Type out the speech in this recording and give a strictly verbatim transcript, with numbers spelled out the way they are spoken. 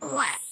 What?